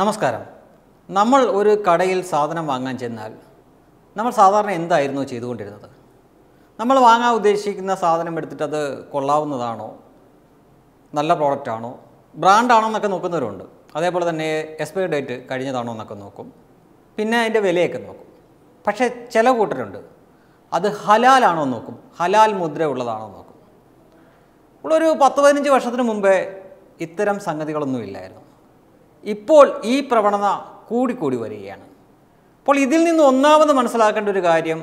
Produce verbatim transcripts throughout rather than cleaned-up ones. നമസ്കാരം. നമ്മൾ ഒരു കടയിൽ സാധനം വാങ്ങാൻ ചെന്നാൽ നമ്മൾ സാധാരണ എന്തായിരുന്നു ചെയ്തുകൊണ്ടിരുന്നത്? നമ്മൾ വാങ്ങാൻ ഉദ്ദേശിക്കുന്ന സാധനം എടുത്തിട്ട് അത് കൊള്ളാവുന്നതാണോ, നല്ല പ്രോഡക്റ്റ് ആണോ, ബ്രാൻഡാണോ എന്നൊക്കെ നോക്കുന്നവരുണ്ട്. അതേപോലെ തന്നെ എക്സ്പയർ ഡേറ്റ് കഴിഞ്ഞതാണോ എന്നൊക്കെ നോക്കും, പിന്നെ അതിൻ്റെ വിലയൊക്കെ നോക്കും. പക്ഷേ ചില കൂട്ടരുണ്ട്, അത് ഹലാലാണോ നോക്കും, ഹലാൽ മുദ്ര ഉള്ളതാണോ നോക്കും. ഉള്ളൊരു പത്ത് പതിനഞ്ച് വർഷത്തിന് മുമ്പേ ഇത്തരം സംഗതികളൊന്നും ഇല്ലായിരുന്നു. ഇപ്പോൾ ഈ പ്രവണത കൂടിക്കൂടി വരികയാണ്. അപ്പോൾ ഇതിൽ നിന്ന് ഒന്നാമത് മനസ്സിലാക്കേണ്ട ഒരു കാര്യം,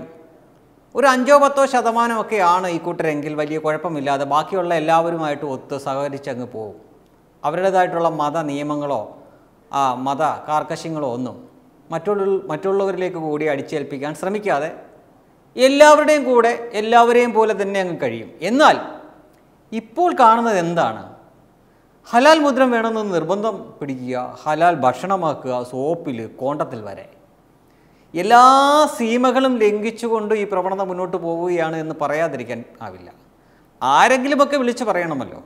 ഒരു അഞ്ചോ പത്തോ ശതമാനമൊക്കെയാണ് ഈ കൂട്ടരെങ്കിൽ വലിയ കുഴപ്പമില്ലാതെ ബാക്കിയുള്ള എല്ലാവരുമായിട്ട് ഒത്ത് സഹകരിച്ചങ്ങ് പോകും. അവരുടേതായിട്ടുള്ള മത നിയമങ്ങളോ ആ മത കാർക്കശ്യങ്ങളോ ഒന്നും മറ്റുള്ള മറ്റുള്ളവരിലേക്ക് കൂടി അടിച്ചേൽപ്പിക്കാൻ ശ്രമിക്കാതെ എല്ലാവരുടെയും കൂടെ എല്ലാവരെയും പോലെ തന്നെ അങ്ങ് കഴിയും. എന്നാൽ ഇപ്പോൾ കാണുന്നത് എന്താണ്? ഹലാൽ മുദ്രം വേണമെന്ന് നിർബന്ധം പിടിക്കുക, ഹലാൽ ഭക്ഷണമാക്കുക, സോപ്പിൽ കോണ്ടത്തിൽ വരെ എല്ലാ സീമകളും ലംഘിച്ചുകൊണ്ട് ഈ പ്രവണത മുന്നോട്ട് പോവുകയാണ് എന്ന് പറയാതിരിക്കാൻ ആവില്ല. ആരെങ്കിലുമൊക്കെ വിളിച്ച് പറയണമല്ലോ.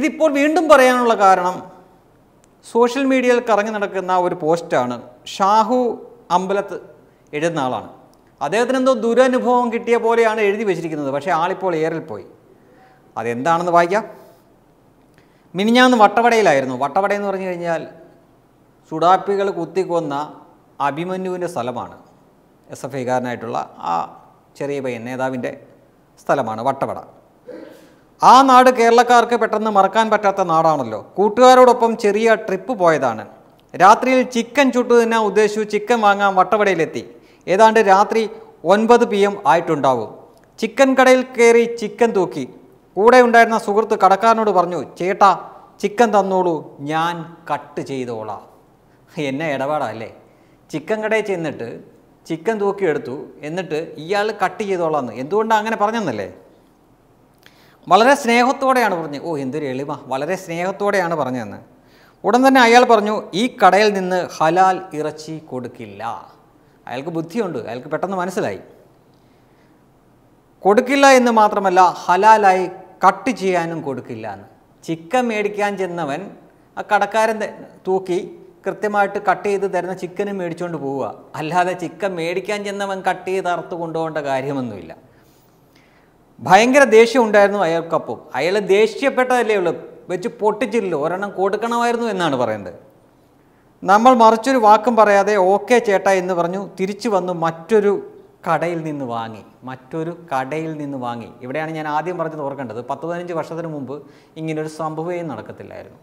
ഇതിപ്പോൾ വീണ്ടും പറയാനുള്ള കാരണം സോഷ്യൽ മീഡിയയിൽ കറങ്ങി നടക്കുന്ന ഒരു പോസ്റ്റാണ്. ഷാഹു അമ്പലത്ത് എഴുതുന്ന ആളാണ്. അദ്ദേഹത്തിന് എന്തോ ദുരനുഭവം കിട്ടിയ പോലെയാണ് എഴുതി വെച്ചിരിക്കുന്നത്. പക്ഷേ ആളിപ്പോൾ ഏറിൽ പോയി. അതെന്താണെന്ന് വായിക്കാം. മിനിഞ്ഞാന്ന് വട്ടവടയിലായിരുന്നു. വട്ടവട എന്ന് പറഞ്ഞു കഴിഞ്ഞാൽ ചുടാപ്പികൾ കുത്തിക്കൊന്ന അഭിമന്യുവിൻ്റെ സ്ഥലമാണ്. എസ് എഫ് ഐക്കാരനായിട്ടുള്ള ആ ചെറിയ പയ്യൻ നേതാവിൻ്റെ സ്ഥലമാണ് വട്ടവട. ആ നാട് കേരളക്കാർക്ക് പെട്ടെന്ന് മറക്കാൻ പറ്റാത്ത നാടാണല്ലോ. കൂട്ടുകാരോടൊപ്പം ചെറിയ ട്രിപ്പ് പോയതാണ്. രാത്രിയിൽ ചിക്കൻ ചുട്ടു തിന്നാൻ ഉദ്ദേശിച്ചു ചിക്കൻ വാങ്ങാൻ വട്ടവടയിലെത്തി. ഏതാണ്ട് രാത്രി ഒൻപത് പി എം ആയിട്ടുണ്ടാവും. ചിക്കൻ കടയിൽ കയറി ചിക്കൻ തൂക്കി. കൂടെ ഉണ്ടായിരുന്ന സുഹൃത്ത് കടക്കാരനോട് പറഞ്ഞു, ചേട്ടാ ചിക്കൻ തന്നോളൂ, ഞാൻ കട്ട് ചെയ്തോളാം. എന്നെ ഇടപാടല്ലേ, ചിക്കൻ കടയിൽ ചെന്നിട്ട് ചിക്കൻ തൂക്കിയെടുത്തു, എന്നിട്ട് ഇയാൾ കട്ട് ചെയ്തോളാന്ന് എന്തുകൊണ്ടാണ് അങ്ങനെ പറഞ്ഞെന്നല്ലേ? വളരെ സ്നേഹത്തോടെയാണ് പറഞ്ഞത്. ഓ എന്തൊരു എളിമ, വളരെ സ്നേഹത്തോടെയാണ് പറഞ്ഞതെന്ന്. ഉടൻ തന്നെ അയാൾ പറഞ്ഞു, ഈ കടയിൽ നിന്ന് ഹലാൽ ഇറച്ചി കൊടുക്കില്ല. അയാൾക്ക് ബുദ്ധിയുണ്ട്, അയാൾക്ക് പെട്ടെന്ന് മനസ്സിലായി. കൊടുക്കില്ല എന്ന് മാത്രമല്ല, ഹലാലായി കട്ട് ചെയ്യാനും കൊടുക്കില്ല എന്ന്. ചിക്കൻ മേടിക്കാൻ ചെന്നവൻ ആ കടക്കാരൻ തൂക്കി കൃത്യമായിട്ട് കട്ട് ചെയ്ത് തരുന്ന ചിക്കനും മേടിച്ചുകൊണ്ട് പോവുക, അല്ലാതെ ചിക്കൻ മേടിക്കാൻ ചെന്നവൻ കട്ട് ചെയ്ത് അറുത്ത് കൊണ്ടുപോകേണ്ട കാര്യമൊന്നുമില്ല. ഭയങ്കര ദേഷ്യം ഉണ്ടായിരുന്നു അയാൾക്കപ്പം. അയാൾ ദേഷ്യപ്പെട്ടതല്ലേ ഉള്ളൂ, വെച്ച് പൊട്ടിച്ചില്ലല്ലോ, ഒരെണ്ണം കൊടുക്കണമായിരുന്നു എന്നാണ് പറയുന്നത്. നമ്മൾ മറിച്ചൊരു വാക്കും പറയാതെ ഓക്കെ ചേട്ടാ എന്ന് പറഞ്ഞു തിരിച്ചു വന്നു. മറ്റൊരു കടയിൽ നിന്ന് വാങ്ങി മറ്റൊരു കടയിൽ നിന്ന് വാങ്ങി ഇവിടെയാണ് ഞാൻ ആദ്യം പറഞ്ഞത് ഓർക്കേണ്ടത്. പത്ത് പതിനഞ്ച് വർഷത്തിന് മുമ്പ് ഇങ്ങനൊരു സംഭവം നടക്കത്തില്ലായിരുന്നു.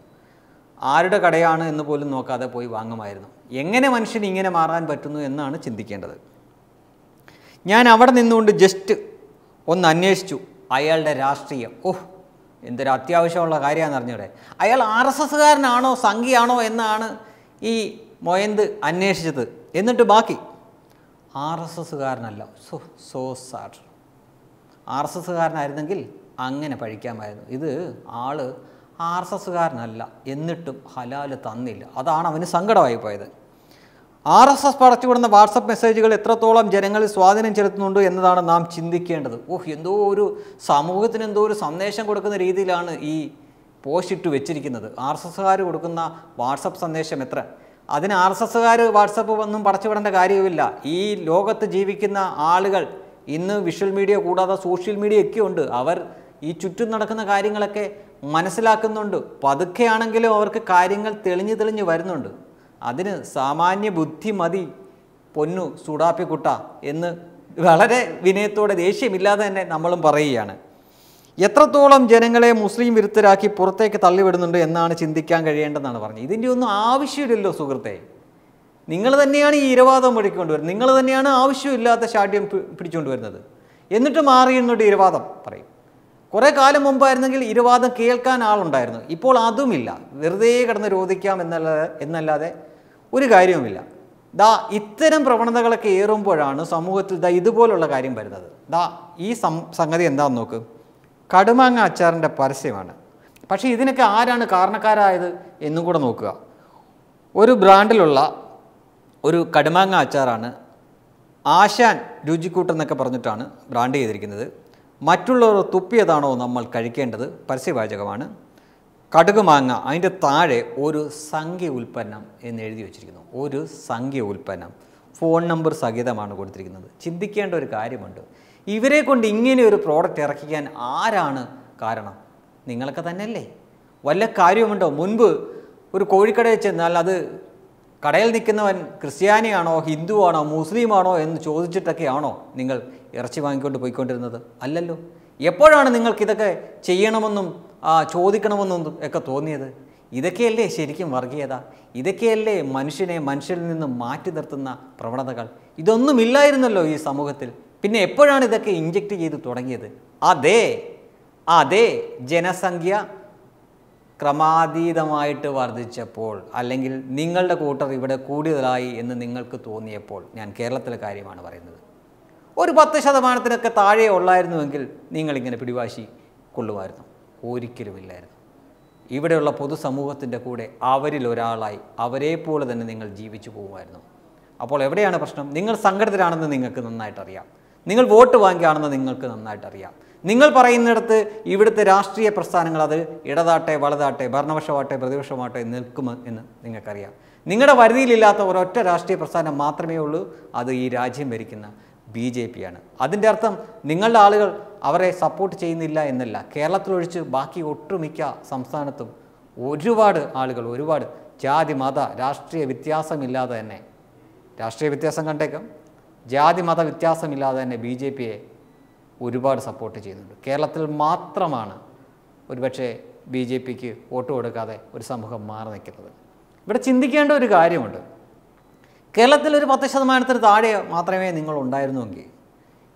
ആരുടെ കടയാണ് എന്ന് പോലും നോക്കാതെ പോയി വാങ്ങുമായിരുന്നു. എങ്ങനെ മനുഷ്യന് ഇങ്ങനെ മാറാൻ പറ്റുന്നു എന്നാണ് ചിന്തിക്കേണ്ടത്. ഞാൻ അവിടെ നിന്നുകൊണ്ട് ജസ്റ്റ് ഒന്ന് അന്വേഷിച്ചു അയാളുടെ രാഷ്ട്രീയം. ഓഹ് എന്തൊരു അത്യാവശ്യമുള്ള കാര്യമാണെന്ന് അറിഞ്ഞൂടെ. അയാൾ ആർ എസ് എസ്സുകാരനാണോ സംഘിയാണോ എന്നാണ് ഈ മൊയന്ത് അന്വേഷിച്ചത്. എന്നിട്ട് ബാക്കി ആർ എസ് എസ്സുകാരനല്ല. So so sir, R S എസ്സുകാരനായിരുന്നെങ്കിൽ അങ്ങനെ പഴിക്കാമായിരുന്നു. ഇത് ആള് ആർ എസ് എസ്സുകാരനല്ല, എന്നിട്ടും ഹലാല് തന്നില്ല. അതാണ് അവന് സങ്കടമായി പോയത്. ആർ എസ് എസ് പടച്ചുവിടുന്ന വാട്സപ്പ് മെസ്സേജുകൾ എത്രത്തോളം ജനങ്ങളിൽ സ്വാധീനം ചെലുത്തുന്നുണ്ട് എന്നതാണ് നാം ചിന്തിക്കേണ്ടത്. ഓഹ് എന്തോ ഒരു സമൂഹത്തിന് എന്തോ ഒരു സന്ദേശം കൊടുക്കുന്ന രീതിയിലാണ് ഈ പോസ്റ്റ് ഇട്ട് വെച്ചിരിക്കുന്നത്. ആർ എസ് എസ്സുകാർ കൊടുക്കുന്ന വാട്സപ്പ് സന്ദേശം എത്ര, അതിന് ആർ എസ് എസ്സുകാർ വാട്സപ്പ് ഒന്നും പടച്ചുവിടേണ്ട കാര്യമില്ല. ഈ ലോകത്ത് ജീവിക്കുന്ന ആളുകൾ ഇന്ന് വിഷ്വൽ മീഡിയ കൂടാതെ സോഷ്യൽ മീഡിയ ഒക്കെ ഉണ്ട്. അവർ ഈ ചുറ്റും നടക്കുന്ന കാര്യങ്ങളൊക്കെ മനസ്സിലാക്കുന്നുണ്ട്. പതുക്കെയാണെങ്കിലും അവർക്ക് കാര്യങ്ങൾ തെളിഞ്ഞു തെളിഞ്ഞ് വരുന്നുണ്ട്. അതിന് സാമാന്യ ബുദ്ധി മതി പൊന്നു സൂടാപ്പിക്കുട്ട എന്ന് വളരെ വിനയത്തോടെ ദേഷ്യമില്ലാതെ തന്നെ നമ്മളും പറയുകയാണ്. എത്രത്തോളം ജനങ്ങളെ മുസ്ലിം വിരുദ്ധരാക്കി പുറത്തേക്ക് തള്ളിവിടുന്നുണ്ട് എന്നാണ് ചിന്തിക്കാൻ കഴിയേണ്ടതെന്നാണ് പറഞ്ഞത്. ഇതിൻ്റെ ഒന്നും ആവശ്യമില്ലല്ലോ സുഹൃത്തെ. നിങ്ങൾ തന്നെയാണ് ഈ ഇരവാദം പിടിക്കൊണ്ടുവരുന്നത്, നിങ്ങൾ തന്നെയാണ് ആവശ്യമില്ലാത്ത ശാഠ്യം പിടിച്ചുകൊണ്ടുവരുന്നത്. എന്നിട്ട് മാറിയെന്നിട്ട് ഇരവാദം പറയും. കുറേ കാലം മുമ്പായിരുന്നെങ്കിൽ ഇരുവാദം കേൾക്കാൻ ആളുണ്ടായിരുന്നു, ഇപ്പോൾ അതുമില്ല. വെറുതെ കിടന്ന് രോധിക്കാം എന്നല്ലാതെ എന്നല്ലാതെ ഒരു കാര്യവുമില്ല. ദാ ഇത്തരം പ്രവണതകളൊക്കെ ഏറുമ്പോഴാണ് സമൂഹത്തിൽ ദാ ഇതുപോലുള്ള കാര്യം വരുന്നത്. ദാ ഈ സംഗതി എന്താണെന്ന് നോക്ക്. കടുമാങ്ങ അച്ചാറിൻ്റെ പരസ്യമാണ്. പക്ഷേ ഇതിനൊക്കെ ആരാണ് കാരണക്കാരായത് എന്നും കൂടെ നോക്കുക. ഒരു ബ്രാൻഡിലുള്ള ഒരു കടുമാങ്ങ അച്ചാറാണ് ആശാൻ രുചിക്കൂട്ടെന്നൊക്കെ പറഞ്ഞിട്ടാണ് ബ്രാൻഡ് ചെയ്തിരിക്കുന്നത്. മറ്റുള്ളവർ തുപ്പിയതാണോ നമ്മൾ കഴിക്കേണ്ടത്? പരസ്യവാചകമാണ്. കടുകുമാങ്ങ അതിന്റെ താഴെ ഒരു സംഖ്യ ഉൽപ്പന്നം എന്ന് എഴുതി വെച്ചിരിക്കുന്നു. ഒരു സംഖ്യ ഉൽപ്പന്നം ഫോൺ നമ്പർ സഹിതമാണ് കൊടുത്തിരിക്കുന്നത്. ചിന്തിക്കേണ്ട ഒരു കാര്യമുണ്ട്, ഇവരെ കൊണ്ട് ഇങ്ങനെ ഒരു പ്രോഡക്റ്റ് ഇറക്കിക്കാൻ ആരാണ് കാരണം? നിങ്ങളൊക്കെ തന്നെയല്ലേ. വല്ല കാര്യമുണ്ടോ? മുൻപ് ഒരു കോഴിക്കടയിൽ ചെന്നാൽ അത് കടയിൽ നിൽക്കുന്നവൻ ക്രിസ്ത്യാനിയാണോ ഹിന്ദുവാണോ മുസ്ലിമാണോ എന്ന് ചോദിച്ചിട്ടൊക്കെയാണോ നിങ്ങൾ ഇറച്ചി വാങ്ങിക്കൊണ്ട് പോയിക്കൊണ്ടിരുന്നത്? അല്ലല്ലോ. എപ്പോഴാണ് നിങ്ങൾക്കിതൊക്കെ ചെയ്യണമെന്നും ചോദിക്കണമെന്നും ഒക്കെ തോന്നിയത്? ഇതൊക്കെയല്ലേ ശരിക്കും വർഗീയത? ഇതൊക്കെയല്ലേ മനുഷ്യനെ മനുഷ്യരിൽ നിന്ന് മാറ്റി നിർത്തുന്ന പ്രവണതകൾ? ഇതൊന്നുമില്ലായിരുന്നല്ലോ ഈ സമൂഹത്തിൽ. പിന്നെ എപ്പോഴാണ് ഇതൊക്കെ ഇഞ്ചെക്റ്റ് ചെയ്ത് തുടങ്ങിയത്? അതേ അതേ ജനസംഖ്യ ക്രമാതീതമായിട്ട് വർദ്ധിച്ചപ്പോൾ, അല്ലെങ്കിൽ നിങ്ങളുടെ കൂട്ടർ ഇവിടെ കൂടുതലായി എന്ന് നിങ്ങൾക്ക് തോന്നിയപ്പോൾ. ഞാൻ കേരളത്തിലെ കാര്യമാണ് പറയുന്നത്. ഒരു പത്ത് ശതമാനത്തിനൊക്കെ താഴെ ഉള്ളായിരുന്നുവെങ്കിൽ നിങ്ങളിങ്ങനെ പിടിവാശി കൊള്ളുമായിരുന്നു? ഒരിക്കലുമില്ലായിരുന്നു. ഇവിടെയുള്ള പൊതുസമൂഹത്തിൻ്റെ കൂടെ അവരിൽ ഒരാളായി അവരെ പോലെ തന്നെ നിങ്ങൾ ജീവിച്ചു പോകുമായിരുന്നു. അപ്പോൾ എവിടെയാണ് പ്രശ്നം? നിങ്ങൾ സംഘടിതരാണെന്ന് നിങ്ങൾക്ക് നന്നായിട്ടറിയാം. നിങ്ങൾ വോട്ട് വാങ്ങിക്കുകയാണെന്ന് നിങ്ങൾക്ക് നന്നായിട്ടറിയാം. നിങ്ങൾ പറയുന്നിടത്ത് ഇവിടുത്തെ രാഷ്ട്രീയ പ്രസ്ഥാനങ്ങൾ അത് ഇടതാട്ടെ വലതാട്ടെ ഭരണപക്ഷമാട്ടെ പ്രതിപക്ഷമാട്ടെ നിൽക്കുമെന്ന് നിങ്ങൾക്കറിയാം. നിങ്ങളുടെ പരിധിയിലില്ലാത്ത ഒരൊറ്റ രാഷ്ട്രീയ പ്രസ്ഥാനം മാത്രമേ ഉള്ളൂ, അത് ഈ രാജ്യം ഭരിക്കുന്ന ബി ജെ പി ആണ്. അതിൻ്റെ അർത്ഥം നിങ്ങളുടെ ആളുകൾ അവരെ സപ്പോർട്ട് ചെയ്യുന്നില്ല എന്നല്ല. കേരളത്തിലൊഴിച്ച് ബാക്കി ഒട്ടുമിക്ക സംസ്ഥാനത്തും ഒരുപാട് ആളുകൾ, ഒരുപാട് ജാതി മത രാഷ്ട്രീയ വ്യത്യാസമില്ലാതെ തന്നെ, രാഷ്ട്രീയ വ്യത്യാസം കണ്ടേക്കും, ജാതി മത വ്യത്യാസമില്ലാതെ തന്നെ ബി ജെ പിയെ ഒരുപാട് സപ്പോർട്ട് ചെയ്യുന്നുണ്ട്. കേരളത്തിൽ മാത്രമാണ് ഒരുപക്ഷെ ബി ജെ പിക്ക് വോട്ട് കൊടുക്കാതെ ഒരു സമൂഹം മാറി നിൽക്കുന്നത്. ഇവിടെ ചിന്തിക്കേണ്ട ഒരു കാര്യമുണ്ട്. കേരളത്തിൽ ഒരു പത്ത് ശതമാനത്തിന് താഴെ മാത്രമേ നിങ്ങൾ ഉണ്ടായിരുന്നുവെങ്കിൽ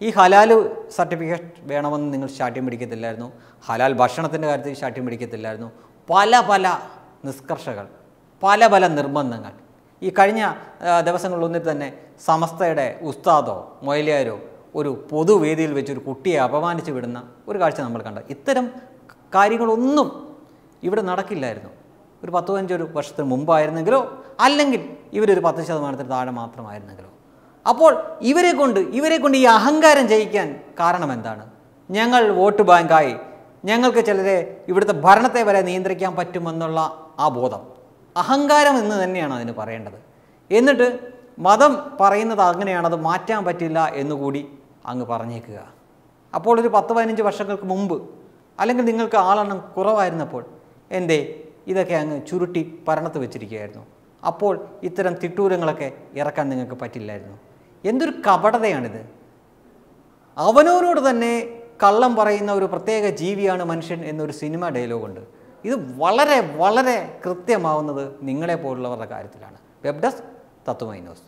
ഈ ഹലാൽ സർട്ടിഫിക്കറ്റ് വേണമെന്ന് നിങ്ങൾ ശാഠ്യം പിടിക്കത്തില്ലായിരുന്നു. ഹലാൽ ഭക്ഷണത്തിൻ്റെ കാര്യത്തിൽ ശാഠ്യം പിടിക്കത്തില്ലായിരുന്നു. പല പല നിഷ്കർഷകൾ, പല പല നിർബന്ധങ്ങൾ. ഈ കഴിഞ്ഞ ദിവസങ്ങളിലൊന്നിൽ തന്നെ സമസ്തയുടെ ഉസ്താദോ മൊയിലിയാരോ ഒരു പൊതുവേദിയിൽ വെച്ചൊരു കുട്ടിയെ അപമാനിച്ച് വിടുന്ന ഒരു കാഴ്ച നമ്മൾ കണ്ട. ഇത്തരം കാര്യങ്ങളൊന്നും ഇവിടെ നടക്കില്ലായിരുന്നു ഒരു പത്ത് പതിനഞ്ചൊരു വർഷത്തിന് മുമ്പായിരുന്നെങ്കിലോ, അല്ലെങ്കിൽ ഇവരൊരു പത്ത് ശതമാനത്തിന് താഴെ മാത്രമായിരുന്നെങ്കിലോ. അപ്പോൾ ഇവരെ കൊണ്ട് ഇവരെ കൊണ്ട് ഈ അഹങ്കാരം ചെയ്യിക്കാൻ കാരണം എന്താണ്? ഞങ്ങൾ വോട്ട് ബാങ്കായി, ഞങ്ങൾക്ക് ചിലരെ ഇവിടുത്തെ ഭരണത്തെ വരെ നിയന്ത്രിക്കാൻ പറ്റുമെന്നുള്ള ആ ബോധം, അഹങ്കാരം എന്ന് തന്നെയാണ് അതിന് പറയേണ്ടത്. എന്നിട്ട് മതം പറയുന്നത് അങ്ങനെയാണത് മാറ്റാൻ പറ്റില്ല എന്നുകൂടി അങ്ങ് പറഞ്ഞേക്കുക. അപ്പോൾ ഒരു പത്ത് പതിനഞ്ച് വർഷങ്ങൾക്ക് മുമ്പ്, അല്ലെങ്കിൽ നിങ്ങൾക്ക് ആളെണ്ണം കുറവായിരുന്നപ്പോൾ എന്തേ ഇതൊക്കെ അങ്ങ് ചുരുട്ടി ഭരണത്ത് വെച്ചിരിക്കുകയായിരുന്നു. അപ്പോൾ ഇത്തരം തിട്ടൂരങ്ങളൊക്കെ ഇറക്കാൻ നിങ്ങൾക്ക് പറ്റില്ലായിരുന്നു. എന്തൊരു കപടതയാണിത്! അവനോനോട് തന്നെ കള്ളം പറയുന്ന ഒരു പ്രത്യേക ജീവിയാണ് മനുഷ്യൻ എന്നൊരു സിനിമ ഡയലോഗുണ്ട്. ഇത് വളരെ വളരെ കൃത്യമാവുന്നത് നിങ്ങളെപ്പോലുള്ളവരുടെ കാര്യത്തിലാണ്. വെബ് ഡെസ്ക് തത്വമൈ ന്യൂസ്.